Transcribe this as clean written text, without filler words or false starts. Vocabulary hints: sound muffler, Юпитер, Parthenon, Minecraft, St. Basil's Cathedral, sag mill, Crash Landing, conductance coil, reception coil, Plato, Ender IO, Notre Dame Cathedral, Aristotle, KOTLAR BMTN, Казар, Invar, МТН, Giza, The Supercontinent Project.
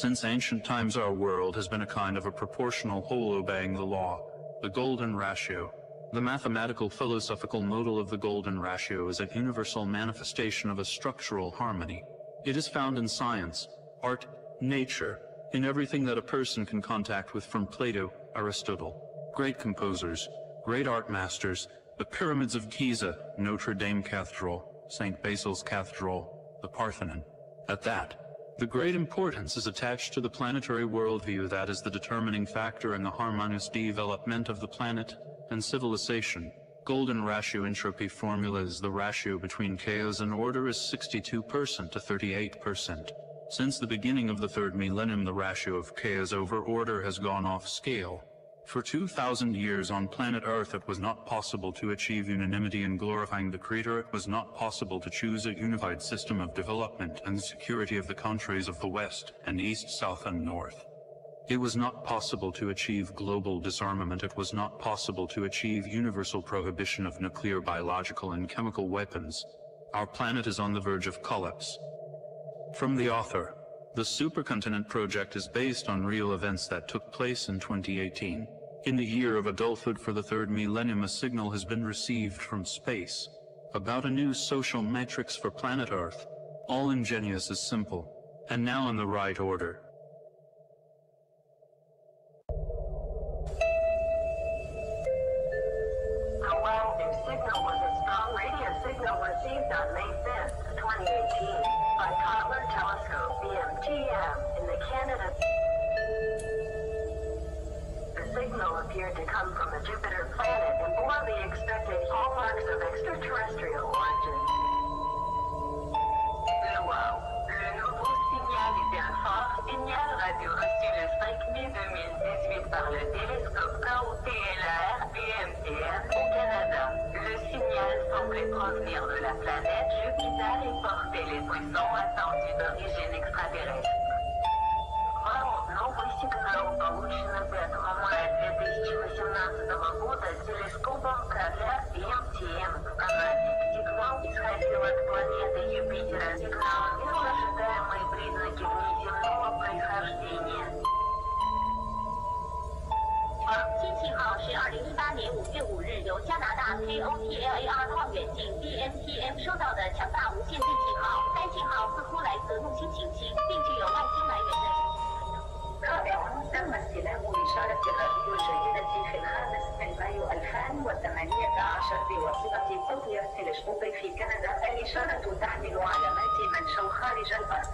Since ancient times, our world has been a kind of a proportional whole obeying the law, the golden ratio. The mathematical philosophical model of the golden ratio is a universal manifestation of a structural harmony. It is found in science, art, nature, in everything that a person can contact with from Plato, Aristotle, great composers, great art masters, the pyramids of Giza, Notre Dame Cathedral, St. Basil's Cathedral, the Parthenon. At that, the great importance is attached to the planetary worldview that is the determining factor in the harmonious development of the planet and civilization. Golden ratio entropy formula is the ratio between chaos and order is 62% to 38%. Since the beginning of the third millennium, the ratio of chaos over order has gone off scale. For 2,000 years on planet Earth, it was not possible to achieve unanimity in glorifying the Creator. It was not possible to choose a unified system of development and security of the countries of the West and East, South and North. It was not possible to achieve global disarmament. It was not possible to achieve universal prohibition of nuclear, biological, and chemical weapons. Our planet is on the verge of collapse. From the author, The Supercontinent Project is based on real events that took place in 2018. In the year of adulthood for the third millennium, a signal has been received from space about a new social matrix for planet Earth. All ingenious is simple, and now in the right order. To come from a Jupiter planet and bore the expected hallmarks of extraterrestrial origin. Wow, le nouveau signal est bien fort, signal radio reçu le 5 mai 2018 par le télescope KOTLAR BMTN au Canada. Le signal semblait provenir de la planète Jupiter et portait les poissons attendus d'origine extraterrestre. Года телескопом Казар и МТН в Канаде. Сигнал исходил от планеты Юпитера. Сигнал имел ожидаемые признаки внеземного происхождения. تم استلام إشارة راديو جيدة في الخامس من مايو 2018 بواسطة تطوير تلسكوب في كندا. الإشارة تحمل علامات منشأ خارج الأرض.